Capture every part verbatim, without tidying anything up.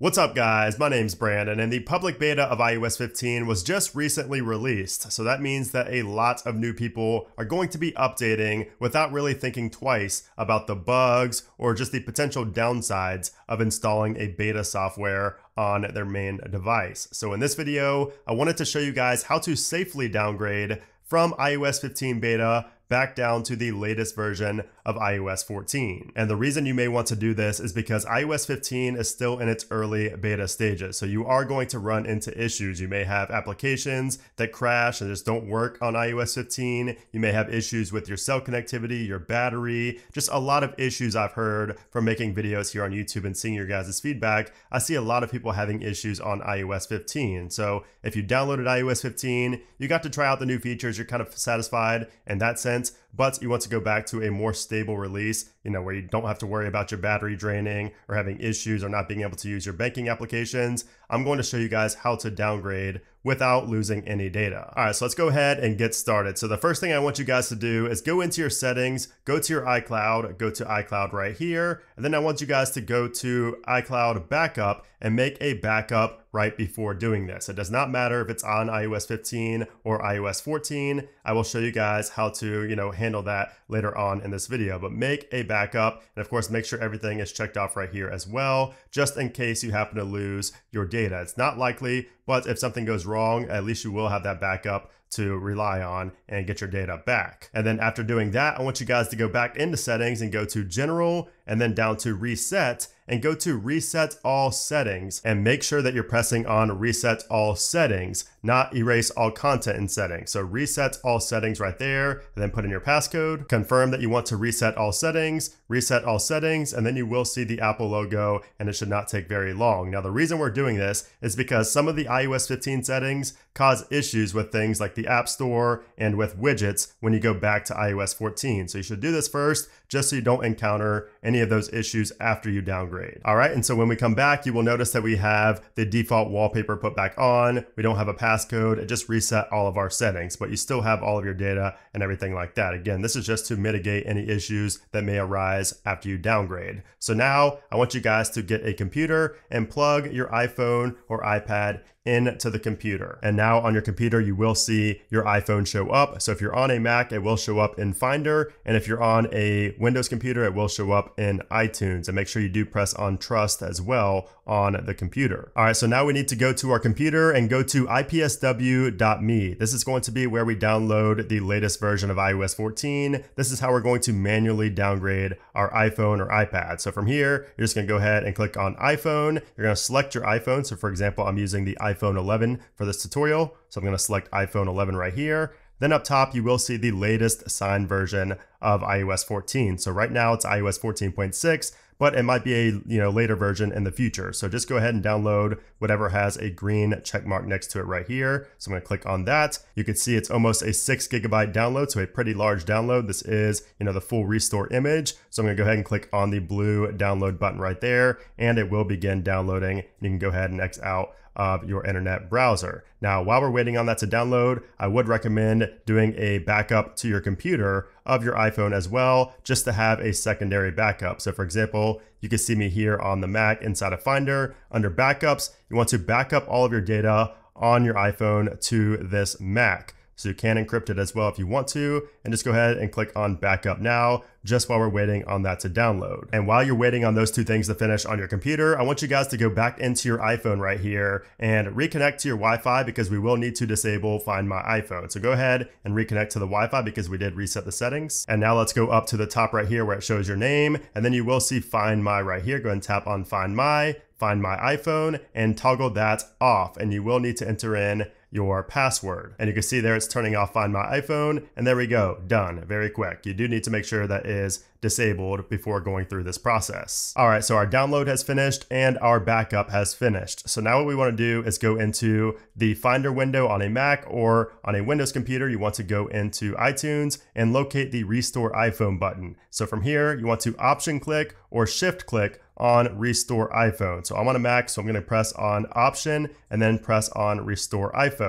What's up guys, my name's Brandon, and the public beta of i O S fifteen was just recently released, so that means that a lot of new people are going to be updating without really thinking twice about the bugs or just the potential downsides of installing a beta software on their main device. So in this video, I wanted to show you guys how to safely downgrade from i O S fifteen beta back down to the latest version of i O S fourteen. And the reason you may want to do this is because i O S fifteen is still in its early beta stages. So you are going to run into issues. You may have applications that crash and just don't work on i O S fifteen. You may have issues with your cell connectivity, your battery, just a lot of issues I've heard from making videos here on YouTube and seeing your guys' feedback. I see a lot of people having issues on i O S fifteen. So if you downloaded i O S fifteen, you got to try out the new features, you're kind of satisfied in that sense, but you want to go back to a more stable release, you know, where you don't have to worry about your battery draining or having issues or not being able to use your banking applications. I'm going to show you guys how to downgrade without losing any data. All right, so let's go ahead and get started. So the first thing I want you guys to do is go into your settings, go to your iCloud, go to iCloud right here. And then I want you guys to go to iCloud backup and make a backup right before doing this. It does not matter if it's on i O S fifteen or i O S fourteen. I will show you guys how to, you know, handle that later on in this video, but make a backup. And of course, make sure everything is checked off right here as well, just in case you happen to lose your data. It's not likely, but if something goes wrong, at least you will have that backup to rely on and get your data back. And then after doing that, I want you guys to go back into settings and go to general and then down to reset and go to reset all settings and make sure that you're pressing on reset all settings, not erase all content and settings. So reset all settings right there and then put in your passcode, confirm that you want to reset all settings, reset all settings, and then you will see the Apple logo and it should not take very long. Now, the reason we're doing this is because some of the i O S fifteen settings cause issues with things like the the App Store and with widgets when you go back to i O S fourteen. So you should do this first, just so you don't encounter any of those issues after you downgrade. All right, and so when we come back, you will notice that we have the default wallpaper put back on. We don't have a passcode. It just reset all of our settings, but you still have all of your data and everything like that. Again, this is just to mitigate any issues that may arise after you downgrade. So now I want you guys to get a computer and plug your iPhone or iPad into the computer. And now on your computer, you will see your iPhone show up. So if you're on a Mac, it will show up in Finder. And if you're on a Windows computer, it will show up in iTunes. And make sure you do press on trust as well on the computer. All right, so now we need to go to our computer and go to i p s w dot me. This is going to be where we download the latest version of i O S fourteen. This is how we're going to manually downgrade our iPhone or iPad. So from here, you're just gonna go ahead and click on iPhone. You're gonna select your iPhone. So for example, I'm using the iPhone iPhone eleven for this tutorial. So I'm going to select iPhone eleven right here. Then up top, you will see the latest signed version of i O S fourteen. So right now it's i O S fourteen point six, but it might be a you know later version in the future. So just go ahead and download whatever has a green check mark next to it right here. So I'm gonna click on that. You can see it's almost a six gigabyte download, so a pretty large download. This is you know the full restore image. So I'm gonna go ahead and click on the blue download button right there, and it will begin downloading. You can go ahead and X out of your internet browser. Now, while we're waiting on that to download, I would recommend doing a backup to your computer of your iPhone as well, just to have a secondary backup. So for example, you can see me here on the Mac inside of Finder under backups. You want to back up all of your data on your iPhone to this Mac. So you can encrypt it as well if you want to, and just go ahead and click on backup now, just while we're waiting on that to download. And while you're waiting on those two things to finish on your computer, I want you guys to go back into your iPhone right here and reconnect to your Wi-Fi, because we will need to disable Find My iPhone. So go ahead and reconnect to the Wi-Fi because we did reset the settings. And now let's go up to the top right here where it shows your name, and then you will see Find My right here. Go ahead and tap on Find My, Find My iPhone, and toggle that off. And you will need to enter in your password. And you can see there it's turning off Find My iPhone, and there we go, done, very quick. You do need to make sure that is disabled before going through this process. All right, so our download has finished and our backup has finished. So now what we want to do is go into the Finder window on a Mac or on a Windows computer. You want to go into iTunes and locate the Restore iPhone button. So from here, you want to option click or shift click on Restore iPhone. So I'm on a Mac, so I'm going to press on option and then press on Restore iPhone.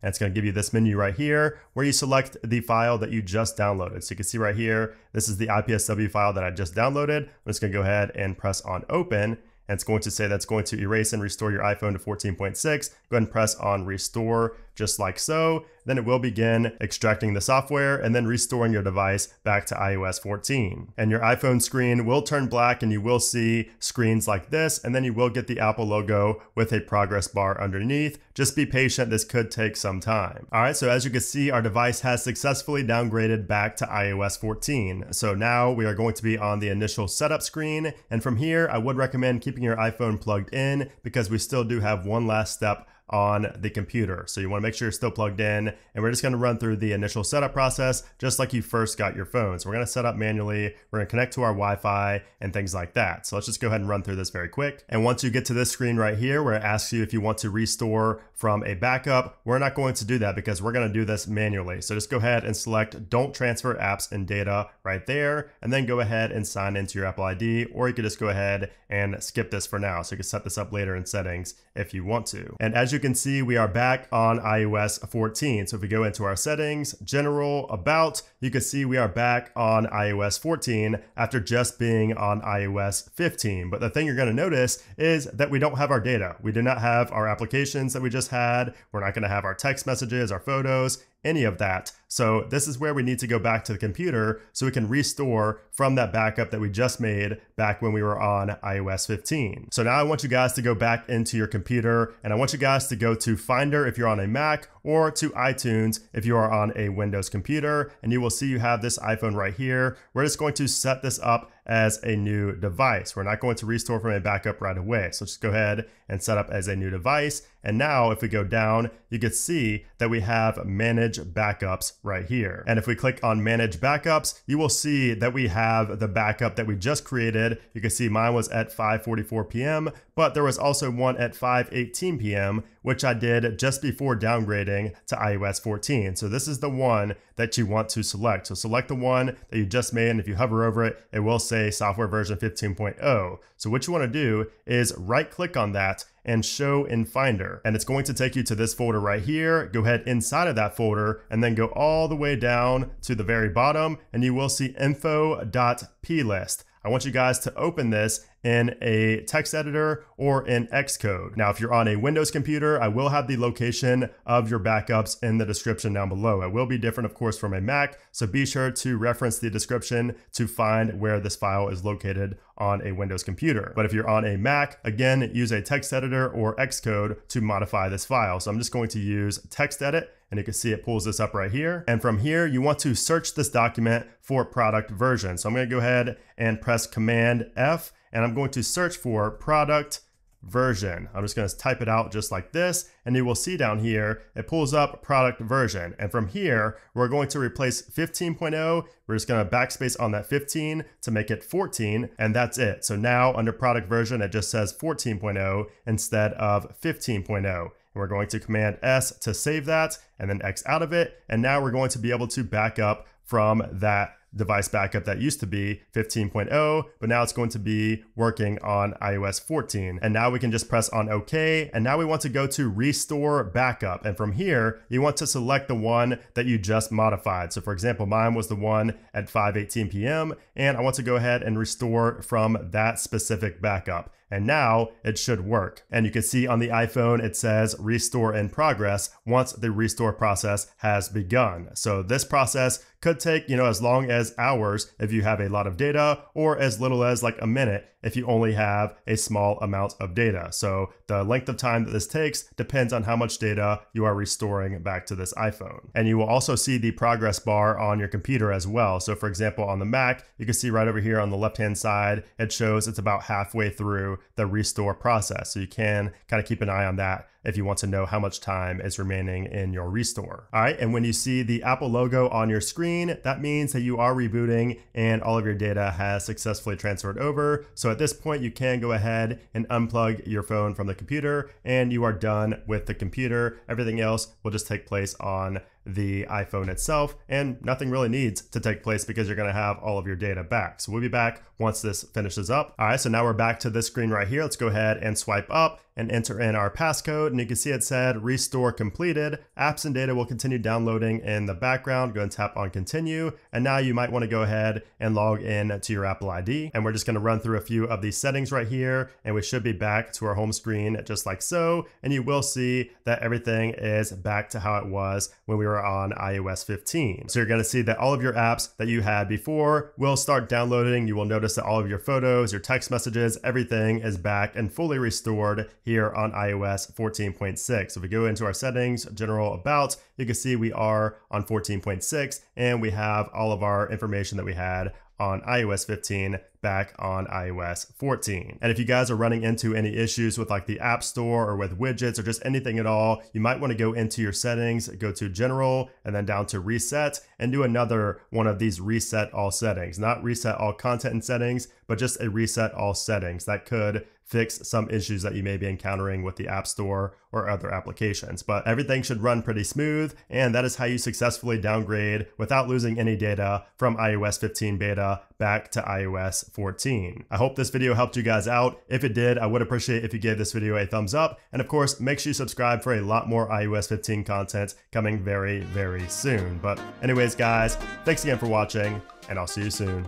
And it's going to give you this menu right here where you select the file that you just downloaded. So you can see right here, this is the I P S W file that I just downloaded. I'm just going to go ahead and press on open. and it's going to say that's going to erase and restore your iPhone to fourteen point six. Go ahead and press on restore, just like so. Then it will begin extracting the software and then restoring your device back to i O S fourteen. And your iPhone screen will turn black and you will see screens like this, and then you will get the Apple logo with a progress bar underneath. Just be patient, this could take some time. All right, so as you can see, our device has successfully downgraded back to i O S fourteen. So now we are going to be on the initial setup screen. And from here, I would recommend keeping your iPhone plugged in because we still do have one last step on the computer. So you want to make sure you're still plugged in, and we're just going to run through the initial setup process just like you first got your phone. So we're going to set up manually, we're going to connect to our Wi-Fi and things like that. So let's just go ahead and run through this very quick. And once you get to this screen right here where it asks you if you want to restore from a backup, we're not going to do that because we're going to do this manually. So just go ahead and select don't transfer apps and data right there, and then go ahead and sign into your Apple I D, or you could just go ahead and skip this for now. So you can set this up later in settings if you want to. And as you You can see, we are back on i O S fourteen. So if we go into our settings, general, about, you can see we are back on i O S fourteen after just being on i O S fifteen. But the thing you're going to notice is that we don't have our data. We do not have our applications that we just had. We're not going to have our text messages, our photos, any of that. So this is where we need to go back to the computer so we can restore from that backup that we just made back when we were on i O S fifteen. So now I want you guys to go back into your computer, and I want you guys to go to Finder if you're on a Mac, or to iTunes if you are on a Windows computer, and you will see you have this iPhone right here. We're just going to set this up as a new device. We're not going to restore from a backup right away. So just go ahead and set up as a new device. And now if we go down, you can see that we have manage backups right here. And if we click on manage backups, you will see that we have the backup that we just created. You can see mine was at five forty-four p m, but there was also one at five eighteen p m, which I did just before downgrading to i O S fourteen. So this is the one that you want to select. So select the one that you just made, and if you hover over it, it will say software version fifteen point oh. So what you want to do is right click on that and show in Finder, and it's going to take you to this folder right here. Go ahead inside of that folder and then go all the way down to the very bottom, and you will see info dot plist. I want you guys to open this in a text editor or in Xcode. Now, if you're on a Windows computer, I will have the location of your backups in the description down below. It will be different, of course, from a Mac, so be sure to reference the description to find where this file is located on a Windows computer. But if you're on a Mac, again, use a text editor or Xcode to modify this file. So I'm just going to use TextEdit, and you can see it pulls this up right here. And from here, you want to search this document for product version. So I'm going to go ahead and press Command F, and I'm going to search for product version. I'm just going to type it out just like this, and you will see down here, it pulls up product version. And from here, we're going to replace fifteen point oh. We're just going to backspace on that fifteen to make it fourteen, and that's it. So now under product version, it just says fourteen point oh instead of fifteen point oh. We're going to Command S to save that, and then X out of it. And now we're going to be able to back up from that device backup that used to be fifteen point oh, but now it's going to be working on i O S fourteen. And now we can just press on OK. And now we want to go to restore backup. And from here, you want to select the one that you just modified. So for example, mine was the one at five eighteen p m, and I want to go ahead and restore from that specific backup. And now it should work. And you can see on the iPhone, it says restore in progress once the restore process has begun. So this process could take, you know, as long as hours if you have a lot of data, or as little as like a minute if you only have a small amount of data. So the length of time that this takes depends on how much data you are restoring back to this iPhone. And you will also see the progress bar on your computer as well. So for example, on the Mac, you can see right over here on the left-hand side, it shows it's about halfway through the restore process. So you can kind of keep an eye on that if you want to know how much time is remaining in your restore. All right, and when you see the Apple logo on your screen, that means that you are rebooting and all of your data has successfully transferred over. So at this point, you can go ahead and unplug your phone from the computer, and you are done with the computer. Everything else will just take place on the iPhone itself, and nothing really needs to take place because you're going to have all of your data back. So we'll be back once this finishes up. All right, so now we're back to this screen right here. Let's go ahead and swipe up, and enter in our passcode, and you can see it said restore completed. Apps and data will continue downloading in the background. Go and tap on continue, and now you might want to go ahead and log in to your Apple I D. And we're just going to run through a few of these settings right here, and we should be back to our home screen just like so, and you will see that everything is back to how it was when we were on i O S fifteen. So you're going to see that all of your apps that you had before will start downloading. You will notice that all of your photos, your text messages, everything is back and fully restored here on i O S fourteen point six. If we go into our settings, general, about, you can see we are on fourteen point six, and we have all of our information that we had on i O S fifteen back on i O S fourteen. And if you guys are running into any issues with like the App Store or with widgets or just anything at all, you might want to go into your settings, go to general, and then down to reset, and do another one of these reset all settings. Not reset all content and settings, but just a reset all settings. That could fix some issues that you may be encountering with the App Store or other applications. But everything should run pretty smooth, and that is how you successfully downgrade without losing any data from i O S fifteen beta back to i O S fourteen. I hope this video helped you guys out. If it did, I would appreciate if you gave this video a thumbs up, and of course, make sure you subscribe for a lot more i O S fifteen content coming very, very soon. But anyways, guys, thanks again for watching, and I'll see you soon.